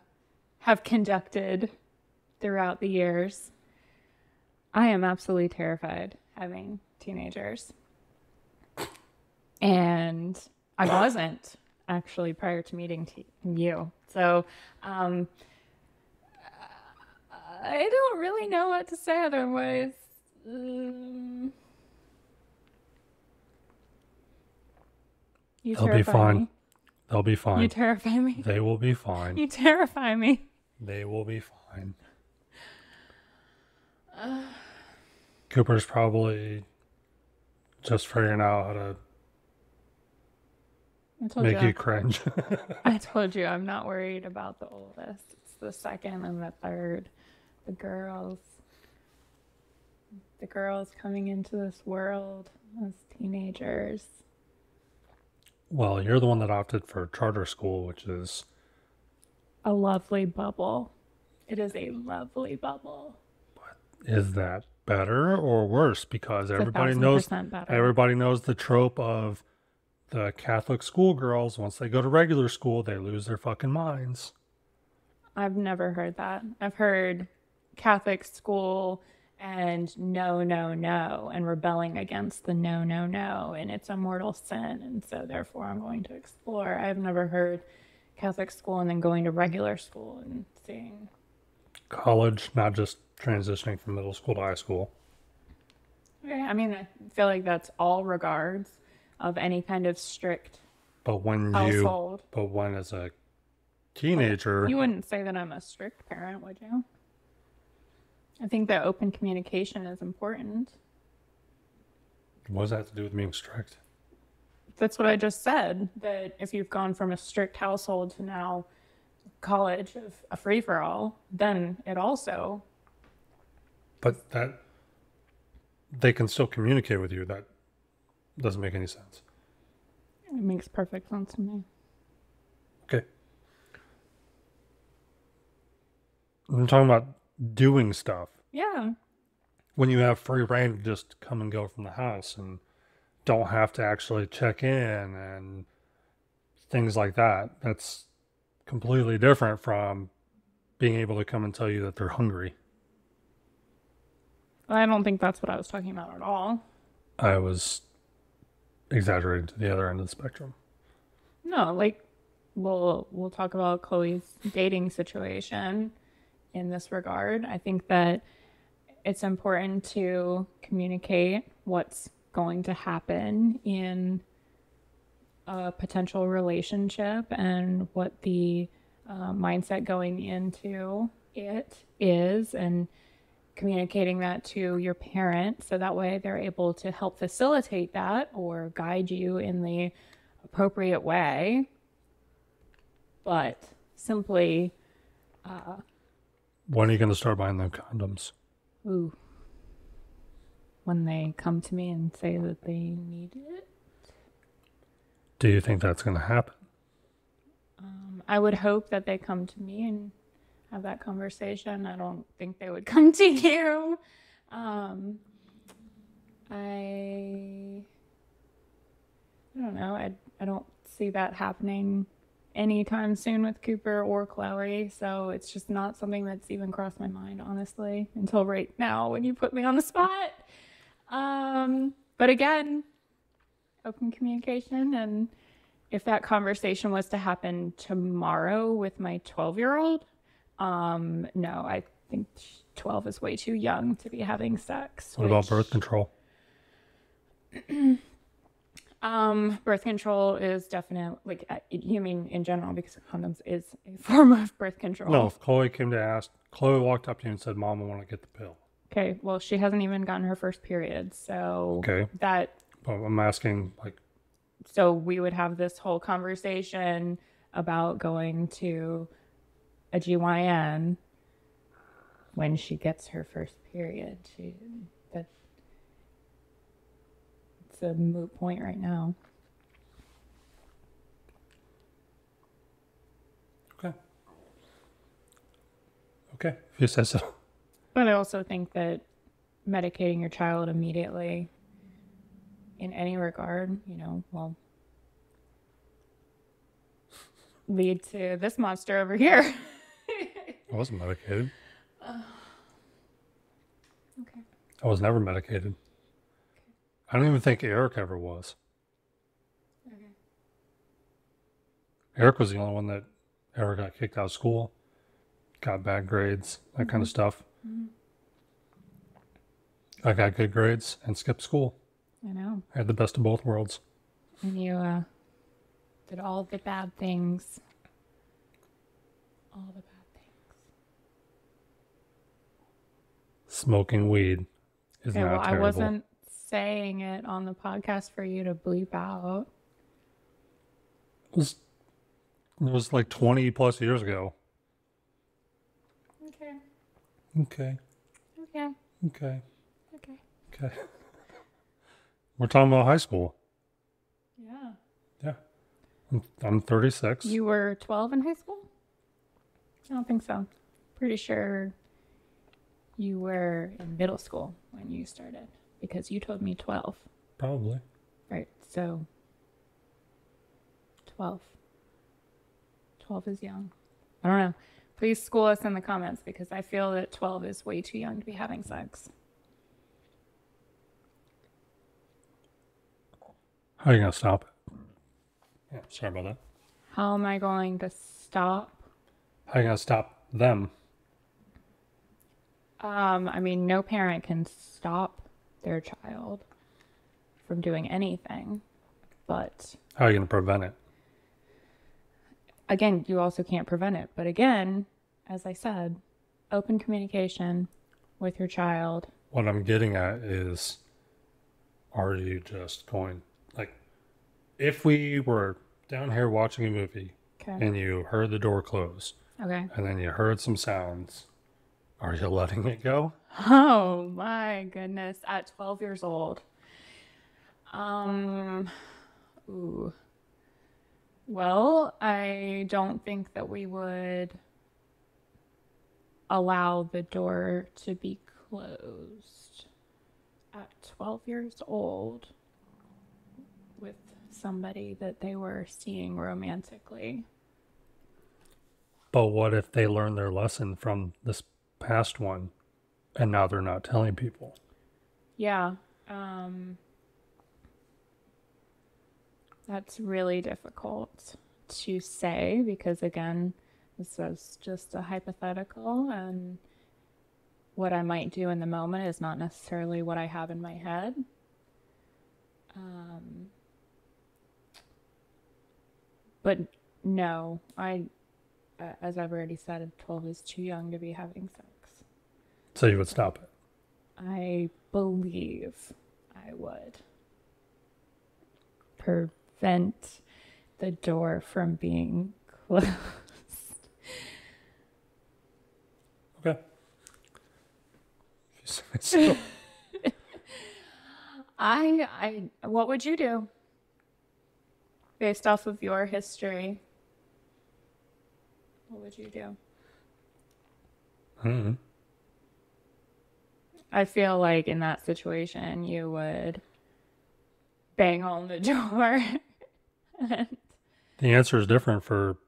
have conducted throughout the years. I am absolutely terrified having teenagers. And I wasn't actually prior to meeting t- you. So um, I don't really know what to say otherwise. Um, you They'll terrify be fine. Me. They'll be fine. You terrify me. They will be fine. You terrify me. They will be fine. Uh, Cooper's probably just figuring out how to I told make you, you cringe. I told you I'm not worried about the oldest. It's the second and the third. The girls. The girls coming into this world as teenagers. Well, you're the one that opted for charter school, which is a lovely bubble. It is a lovely bubble. But is that better or worse? Because it's everybody knows better. Everybody knows the trope of the Catholic schoolgirls, once they go to regular school, they lose their fucking minds. I've never heard that. I've heard Catholic school and no, no, no, and rebelling against the no, no, no, and it's a mortal sin, and so therefore I'm going to explore. I've never heard Catholic school and then going to regular school and seeing college, not just transitioning from middle school to high school. Okay, I mean, I feel like that's all regards of any kind of strict but when household. You, but when as a teenager... You wouldn't say that I'm a strict parent, would you? I think that open communication is important. What does that have to do with being strict? That's what I just said, that if you've gone from a strict household to now college of a free-for-all, then it also... But that... They can still communicate with you. That doesn't make any sense. It makes perfect sense to me. Okay. I'm talking about doing stuff. Yeah. When you have free reign to just come and go from the house and don't have to actually check in and things like that. That's completely different from being able to come and tell you that they're hungry. I don't think that's what I was talking about at all. I was exaggerating to the other end of the spectrum. No, like we'll we'll talk about Chloe's dating situation. In this regard, I think that it's important to communicate what's going to happen in a potential relationship and what the uh, mindset going into it is, and communicating that to your parent so that way they're able to help facilitate that or guide you in the appropriate way. But simply... Uh, When are you going to start buying them condoms? Ooh. When they come to me and say that they need it? Do you think that's going to happen? Um, I would hope that they come to me and have that conversation. I don't think they would come to you. Um, I, I don't know. I, I don't see that happening anytime soon with Cooper or Chloe, so it's just not something that's even crossed my mind, honestly, until right now when you put me on the spot. Um, but again, open communication, and if that conversation was to happen tomorrow with my twelve-year-old, um, no, I think twelve is way too young to be having sex. What which... about birth control? um, birth control is definitely, like, you mean in general, because condoms is a form of birth control. No, if Chloe came to ask, Chloe walked up to you and said, "Mom, I want to get the pill." Okay, well, she hasn't even gotten her first period, so okay. that... Well, I'm asking, like... So we would have this whole conversation about going to a G Y N when she gets her first period. She, that, it's a moot point right now. Okay. Okay, if you say so. But I also think that medicating your child immediately in any regard, you know, will lead to this monster over here. I wasn't medicated. Uh, okay. I was never medicated. Okay. I don't even think Eric ever was. Okay. Eric was the only one that ever got kicked out of school, got bad grades, that mm-hmm. kind of stuff. Mm-hmm. I got good grades and skipped school. I know. I had the best of both worlds. And you uh, did all the bad things. All the bad things. Smoking weed is okay, not well, terrible. I wasn't saying it on the podcast for you to bleep out. It was, it was like twenty plus years ago. Okay. Okay. Okay. Okay. Okay. Okay. We're talking about high school. Yeah. Yeah. I'm, I'm thirty-six. You were twelve in high school? I don't think so. Pretty sure you were in middle school when you started, because you told me twelve. Probably. Right. So twelve. twelve is young. I don't know. Please school us in the comments, because I feel that twelve is way too young to be having sex. How are you going to stop it? Yeah, sorry about that. How am I going to stop? How are you going to stop them? Um, I mean, no parent can stop their child from doing anything, but... How are you going to prevent it? Again, you also can't prevent it. But again, as I said, open communication with your child. What I'm getting at is, are you just going... Like, if we were down here watching a movie, okay, and you heard the door close, okay, and then you heard some sounds, are you letting it go? Oh my goodness! At twelve years old, um, ooh. Well, I don't think that we would allow the door to be closed at twelve years old with somebody that they were seeing romantically. But what if they learned their lesson from this past one and now they're not telling people? Yeah. Um, that's really difficult to say, because again, this is just a hypothetical, and what I might do in the moment is not necessarily what I have in my head. Um... But no, I, as I've already said, twelve is too young to be having sex. So you would stop it? I believe I would prevent the door from being closed. Okay. So. I, I, what would you do? Based off of your history, what would you do? I don't know. I feel like in that situation, you would bang on the door and The answer is different for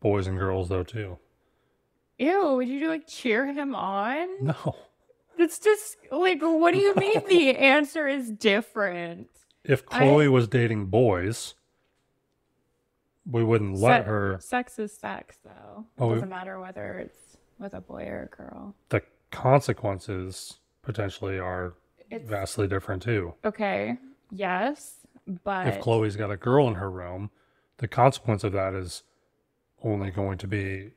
boys and girls, though, too. Ew, would you, like, cheer him on? No. It's just, like, what do you mean the answer is different? If Chloe I... was dating boys, we wouldn't Se- let her. Sex is sex, though. It oh, doesn't we... matter whether it's with a boy or a girl. The consequences potentially are it's... vastly different, too. Okay, yes, but... If Chloe's got a girl in her room, the consequence of that is only going to be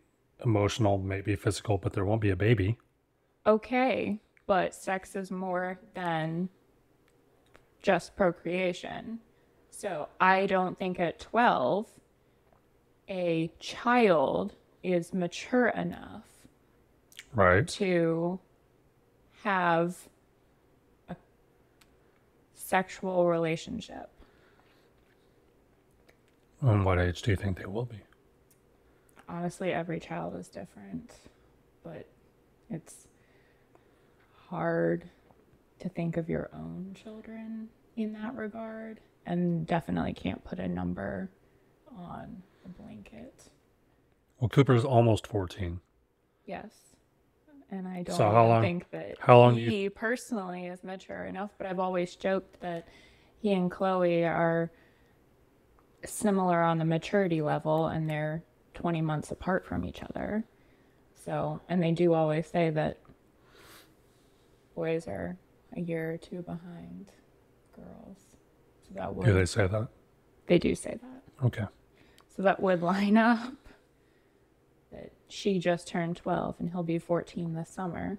emotional, maybe physical, but there won't be a baby. Okay, but sex is more than just procreation. So I don't think at twelve, a child is mature enough right. to have a sexual relationship. And what age do you think they will be? Honestly, every child is different, but it's hard to think of your own children in that regard, and definitely can't put a number on a blanket. Well, Cooper's almost fourteen. Yes, and I don't so how long, think that how long he you... personally is mature enough, but I've always joked that he and Chloe are similar on the maturity level, and they're twenty months apart from each other. So, and they do always say that boys are a year or two behind girls. So that would, do they say that? They do say that. Okay. So that would line up that she just turned twelve and he'll be fourteen this summer.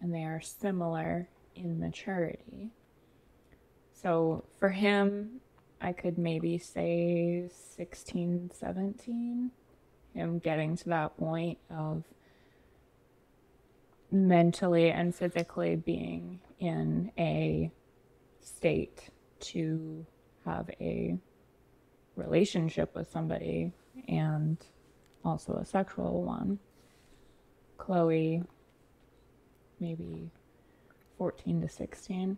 And they are similar in maturity. So for him, I could maybe say sixteen, seventeen. I'm getting to that point of mentally and physically being in a state to have a relationship with somebody and also a sexual one. Chloe, maybe fourteen to sixteen.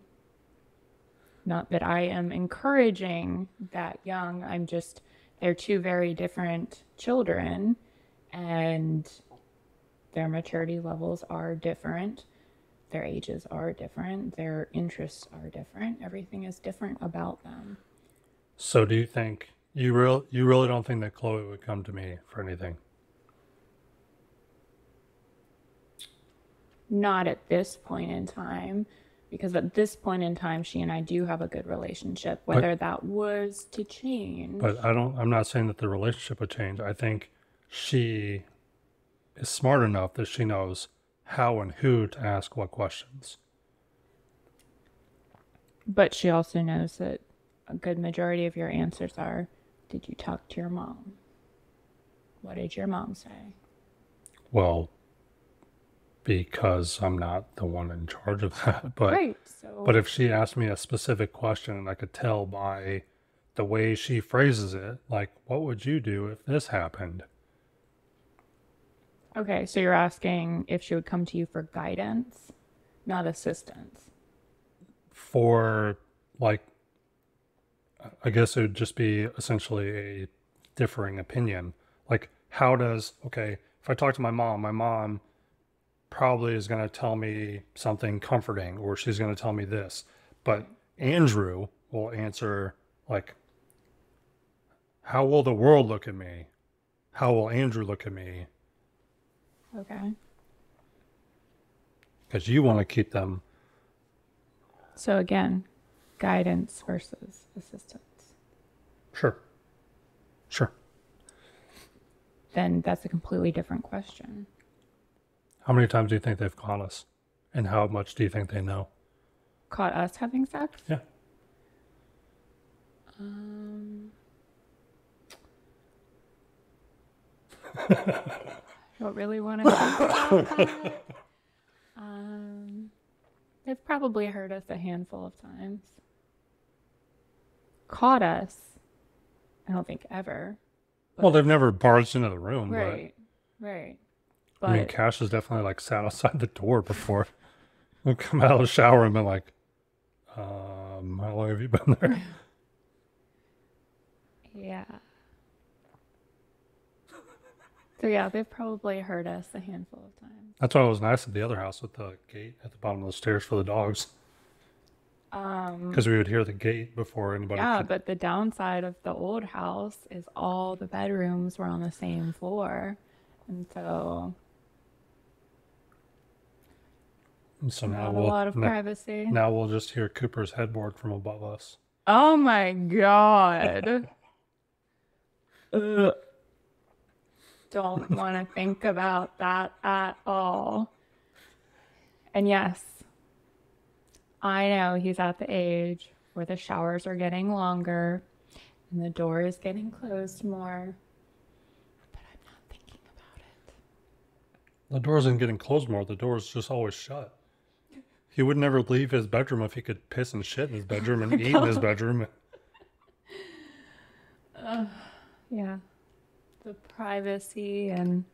Not that I am encouraging that young. I'm just, they're two very different children and their maturity levels are different. Their ages are different. Their interests are different. Everything is different about them. So do you think, you, real, you really don't think that Chloe would come to me for anything? Not at this point in time. Because at this point in time, she and I do have a good relationship, whether but, that was to change. But I don't, I'm not saying that the relationship would change. I think she is smart enough that she knows how and who to ask what questions. But she also knows that a good majority of your answers are, did you talk to your mom? What did your mom say? Well... Because I'm not the one in charge of that. But right, so. But if she asked me a specific question and I could tell by the way she phrases it, like, what would you do if this happened? Okay, so you're asking if she would come to you for guidance, not assistance. For, like, I guess it would just be essentially a differing opinion. Like, how does, okay, if I talk to my mom, my mom... probably is going to tell me something comforting, or she's going to tell me this, but Andrew will answer like, how will the world look at me? How will Andrew look at me? Okay. Because you want to keep them. So again, guidance versus assistance. Sure. Sure. Then that's a completely different question. How many times do you think they've caught us? And how much do you think they know? Caught us having sex? Yeah. Um, I don't really want to talk about that. Um, they've probably heard us a handful of times. Caught us? I don't think ever. Well, they've never barged into the room. Right, but... right. But, I mean, Cash has definitely, like, sat outside the door before. We'll come out of the shower and been like, um, how long have you been there? Yeah. So yeah, they've probably heard us a handful of times. That's why it was nice at the other house with the gate at the bottom of the stairs for the dogs. Um, because we would hear the gate before anybody. Yeah, could... but the downside of the old house is all the bedrooms were on the same floor, and so so now we'll, a lot of now, privacy. Now we'll just hear Cooper's headboard from above us. Oh my god! Don't want to think about that at all. And yes. I know he's at the age where the showers are getting longer and the door is getting closed more, but I'm not thinking about it. The door isn't getting closed more. The door is just always shut. He would never leave his bedroom if he could piss and shit in his bedroom and eat in his bedroom. Uh, yeah. The privacy and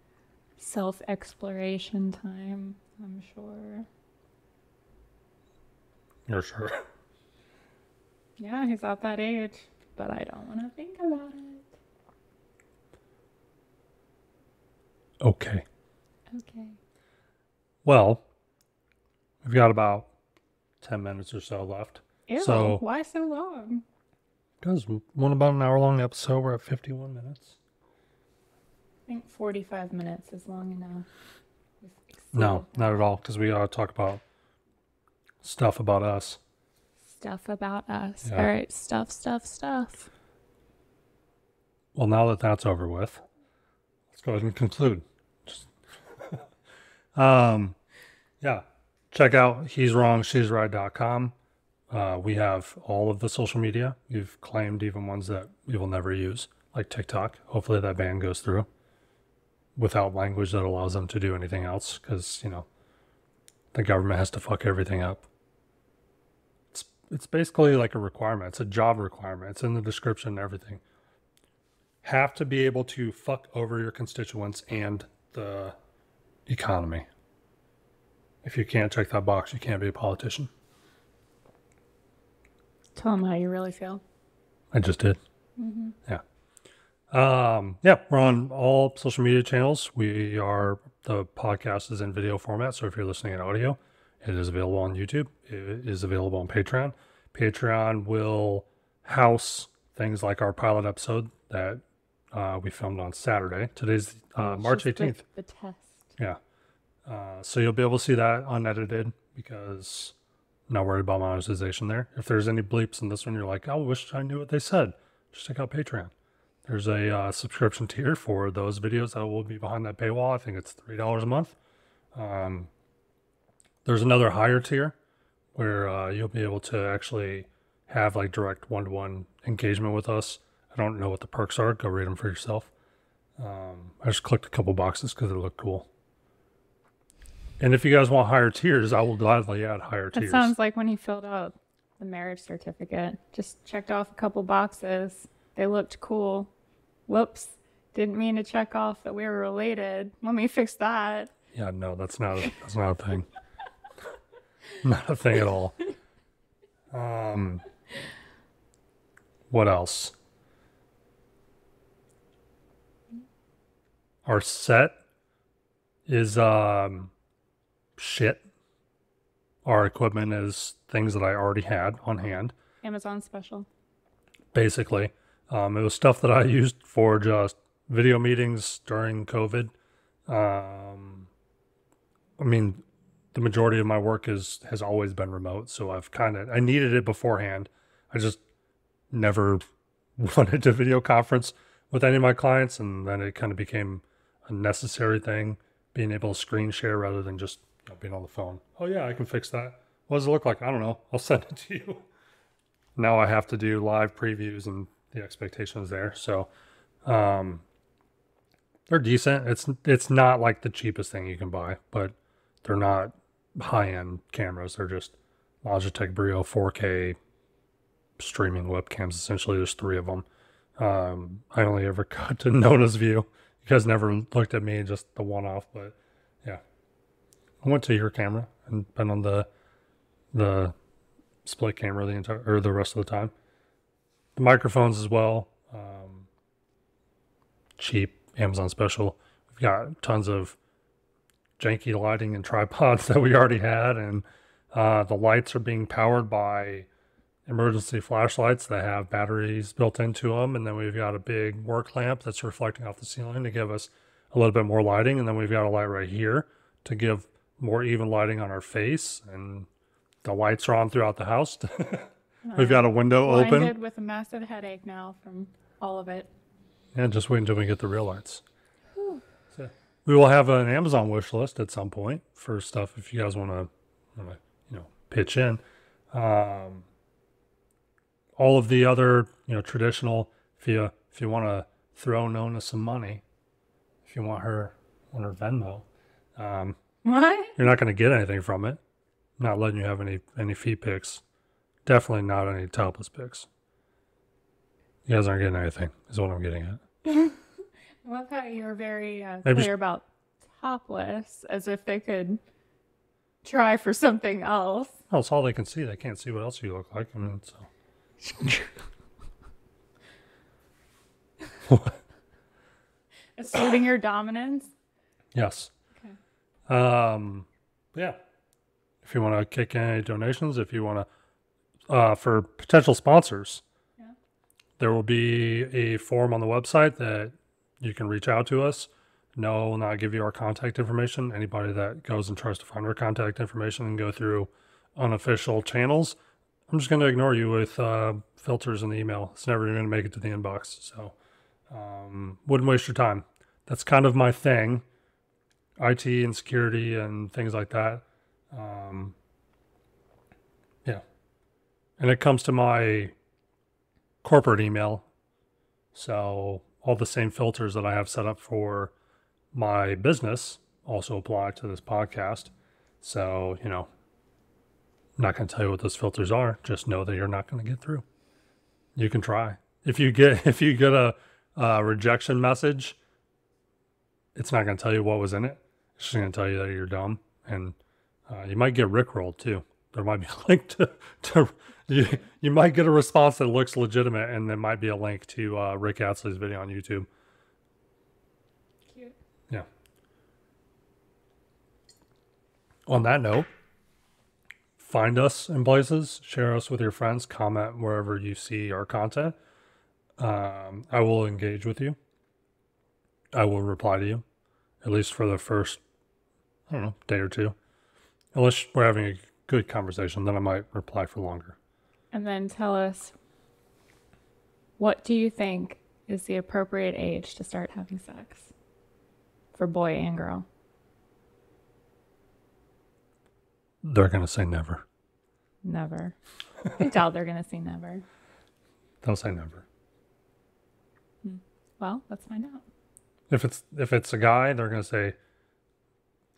self-exploration time, I'm sure. You're sure? Yeah, he's at that age, but I don't want to think about it. Okay. Okay. Well, we've got about ten minutes or so left. Ew, so why so long? Because we want about an hour-long episode. We're at fifty-one minutes. I think forty-five minutes is long enough. No, not at all, because we gotta talk about stuff about us. Stuff about us. Yeah. All right. Stuff, stuff, stuff. Well, now that that's over with, let's go ahead and conclude. Just um, yeah. Check out He's Wrong, She's Right dot com. Uh, we have all of the social media. We've claimed even ones that we will never use, like TikTok. Hopefully that ban goes through without language that allows them to do anything else because, you know, the government has to fuck everything up. It's it's basically like a requirement. It's a job requirement. It's in the description and everything. Have to be able to fuck over your constituents and the economy. If you can't check that box, you can't be a politician. Tell them how you really feel. I just did. Mm-hmm. Yeah. Um, yeah, we're on all social media channels. We are... The podcast is in video format, so if you're listening in audio, it is available on YouTube. It is available on Patreon. Patreon will house things like our pilot episode that uh, we filmed on Saturday. Today's uh, March eighteenth. The test. Yeah. Uh, so you'll be able to see that unedited because I'm not worried about monetization there. If there's any bleeps in this one, you're like, I wish I knew what they said. Just check out Patreon. There's a uh, subscription tier for those videos that will be behind that paywall. I think it's three dollars a month. Um, there's another higher tier where uh, you'll be able to actually have like direct one-to-one engagement with us. I don't know what the perks are. Go read them for yourself. Um, I just clicked a couple boxes because it looked cool. And if you guys want higher tiers, I will gladly add higher that tiers. That sounds like when he filled out the marriage certificate. Just checked off a couple boxes. They looked cool. Whoops. Didn't mean to check off that we were related. Let me fix that. Yeah, no, that's not a, that's not a thing. Not a thing at all. Um, what else? Our set is um, shit. Our equipment is things that I already had on hand. Amazon special. Basically. Um, it was stuff that I used for just video meetings during COVID. Um, I mean, the majority of my work is has always been remote, so I've kind of I needed it beforehand. I just never wanted to video conference with any of my clients, and then it kind of became a necessary thing, being able to screen share rather than just you know, being on the phone. Oh yeah, I can fix that. What does it look like? I don't know. I'll send it to you. Now I have to do live previews and. The expectation is there. So um, they're decent. It's it's not like the cheapest thing you can buy, but they're not high-end cameras. They're just Logitech Brio four K streaming webcams, essentially. There's three of them. Um, I only ever got to Nona's view. You guys never looked at me, just the one-off, but yeah. I went to your camera and been on the the split camera the entire or the rest of the time. Microphones as well. um, cheap Amazon special. We've got tons of janky lighting and tripods that we already had, and uh, the lights are being powered by emergency flashlights that have batteries built into them. And then we've got a big work lamp that's reflecting off the ceiling to give us a little bit more lighting. And then we've got a light right here to give more even lighting on our face. And the lights are on throughout the house. We've got a window open. Blinded with a massive headache now from all of it. And just wait until we get the real lights. So we will have an Amazon wish list at some point for stuff if you guys want to, you know, pitch in. Um, all of the other, you know, traditional. If you if you want to throw Nona some money, if you want her on her Venmo, um, what? You're not going to get anything from it. I'm not letting you have any any feet pics. Definitely not any topless pics. You guys aren't getting anything, is what I'm getting at. I love how you're very uh, clear she... about topless, as if they could try for something else. Oh, it's all they can see. They can't see what else you look like. I mean, so. What? Asserting your dominance? Yes. Okay. Um, yeah. If you want to kick in any donations, if you want to, uh, for potential sponsors, there will be a form on the website that you can reach out to us. No, we'll not give you our contact information. Anybody that goes and tries to find our contact information and go through unofficial channels, I'm just going to ignore you with uh, filters in the email. It's never going to make it to the inbox. So um, wouldn't waste your time. That's kind of my thing. I T and security and things like that. Um, yeah. And it comes to my corporate email, so all the same filters that I have set up for my business also apply to this podcast. So, you know, I'm not going to tell you what those filters are. Just know that you're not going to get through. You can try. If you get if you get a, a rejection message, it's not going to tell you what was in it. It's just going to tell you that you're dumb, and uh, you might get rickrolled too. There might be a link to, to you, you might get a response that looks legitimate, and there might be a link to uh, Rick Astley's video on YouTube. Cute. Yeah. On that note, find us in places, share us with your friends, comment wherever you see our content. Um, I will engage with you. I will reply to you, at least for the first, I don't know, day or two. Unless we're having a good conversation, then I might reply for longer. And then tell us, what do you think is the appropriate age to start having sex for boy and girl? They're gonna say never. Never. I doubt they're gonna say never. They'll say never. Well, let's find out. If it's if it's a guy, they're gonna say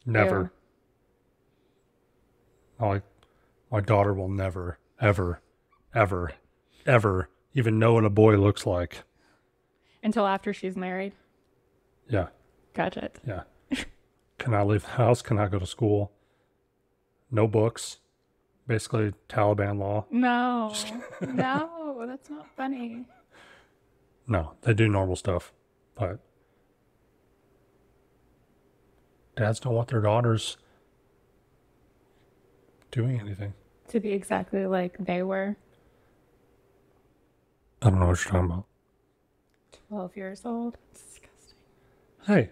never. Ew. Like, my daughter will never, ever, ever, ever even know what a boy looks like. Until after she's married? Yeah. Gotcha. Yeah. Cannot leave the house, cannot go to school. No books. Basically, Taliban law. No. No, that's not funny. No, they do normal stuff, but dads don't want their daughters doing anything to be exactly like they were. I don't know what you're talking about. twelve years old. That's disgusting. Hey,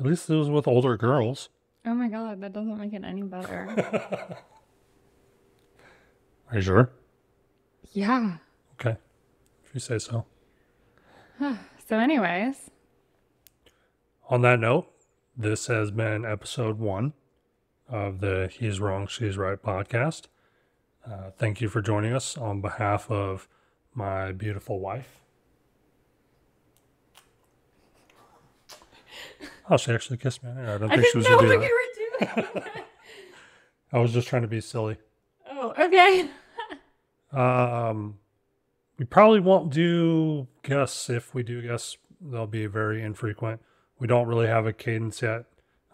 at least it was with older girls. Oh my god, that doesn't make it any better. Are you sure? Yeah. Okay, if you say so. So anyways, on that note, this has been episode one of the He's Wrong, She's Right podcast. Uh, thank you for joining us on behalf of my beautiful wife. Oh, she actually kissed me. I don't think she was going to do that. I didn't know what you were doing. I was just trying to be silly. Oh, okay. um, we probably won't do guests. If we do guests, they'll be very infrequent. We don't really have a cadence yet.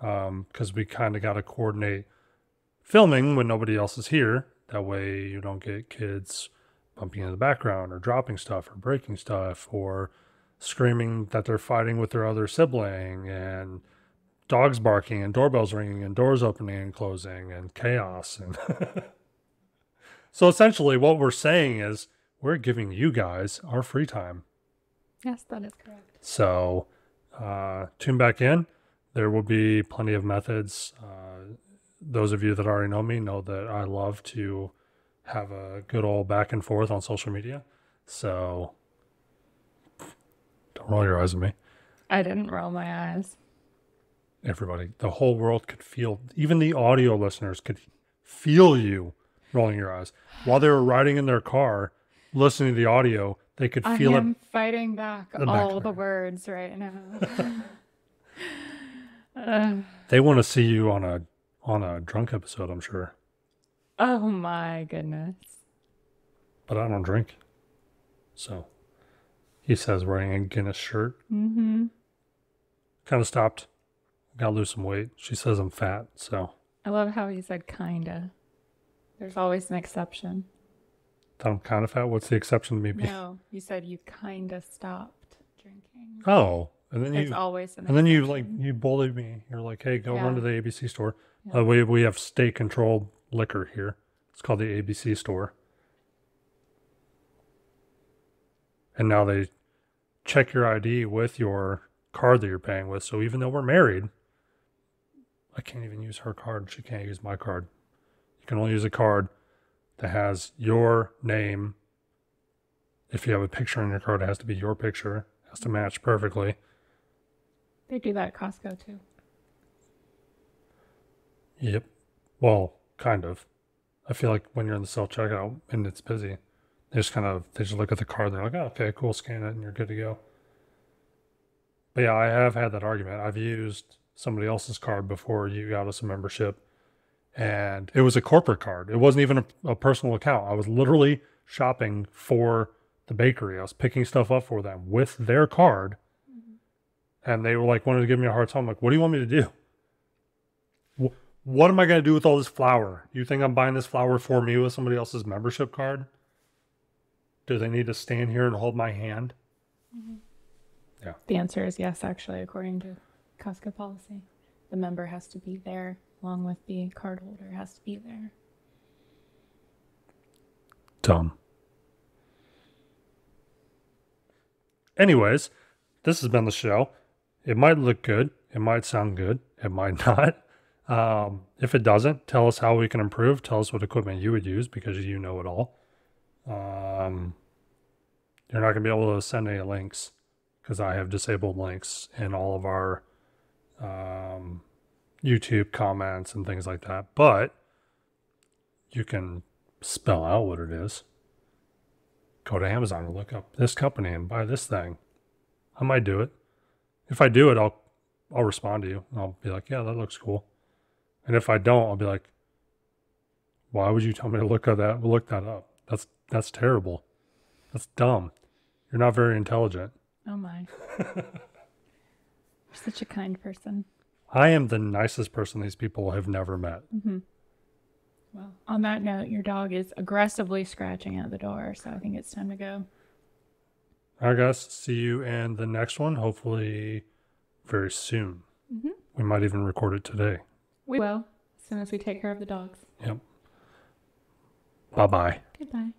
Um, because we kind of got to coordinate filming when nobody else is here. That way you don't get kids bumping into the background or dropping stuff or breaking stuff or screaming that they're fighting with their other sibling and dogs barking and doorbells ringing and doors opening and closing and chaos. And so essentially what we're saying is we're giving you guys our free time. Yes, that is correct. So uh, tune back in. There will be plenty of methods. Uh, those of you that already know me know that I love to have a good old back and forth on social media. So don't roll your eyes at me. I didn't roll my eyes. Everybody, the whole world could feel, even the audio listeners could feel you rolling your eyes. While they were riding in their car, listening to the audio, they could feel it. I am fighting back all the words right now. Uh, they want to see you on a on a drunk episode, I'm sure. Oh my goodness. But I don't drink. So he says wearing a Guinness shirt. Mm-hmm. Kind of stopped. Gotta lose some weight. She says I'm fat, so. I love how he said kinda. There's always an exception. That I'm kind of fat? What's the exception to me being? No, you said you kinda stopped drinking. Oh. And then it's you, always an and then you like you bullied me. You're like, hey, go yeah. run to the A B C store. Yeah. By the way, we have state controlled liquor here. It's called the A B C store. And now they check your I D with your card that you're paying with. So even though we're married, I can't even use her card. She can't use my card. You can only use a card that has your name. If you have a picture on your card, it has to be your picture. It has to match perfectly. They do that at Costco too. Yep. Well, kind of. I feel like when you're in the self-checkout and it's busy, they just kind of, they just look at the card and they're like, oh, okay, cool, scan it and you're good to go. But yeah, I have had that argument. I've used somebody else's card before you got us a membership. And it was a corporate card. It wasn't even a, a personal account. I was literally shopping for the bakery. I was picking stuff up for them with their card. And they were like, wanted to give me a hard time. I'm like, what do you want me to do? Wh- what am I going to do with all this flour? You think I'm buying this flour for me with somebody else's membership card? Do they need to stand here and hold my hand? Mm-hmm. Yeah. The answer is yes, actually, according to Costco policy. The member has to be there, along with the cardholder has to be there. Dumb. Anyways, this has been the show. It might look good. It might sound good. It might not. Um, if it doesn't, tell us how we can improve. Tell us what equipment you would use because you know it all. Um, you're not going to be able to send any links because I have disabled links in all of our um, YouTube comments and things like that. But you can spell out what it is. Go to Amazon and look up this company and buy this thing. I might do it. If I do it, I'll I'll respond to you. And I'll be like, yeah, that looks cool. And if I don't, I'll be like, why would you tell me to look at that? Look that up. That's that's terrible. That's dumb. You're not very intelligent. Oh my! You're such a kind person. I am the nicest person these people have never met. Mm-hmm. Well, on that note, your dog is aggressively scratching at the door, so I think it's time to go. All right, guys. See you in the next one. Hopefully very soon. Mm-hmm. We might even record it today. We will, as soon as we take care of the dogs. Yep. Bye-bye. Goodbye.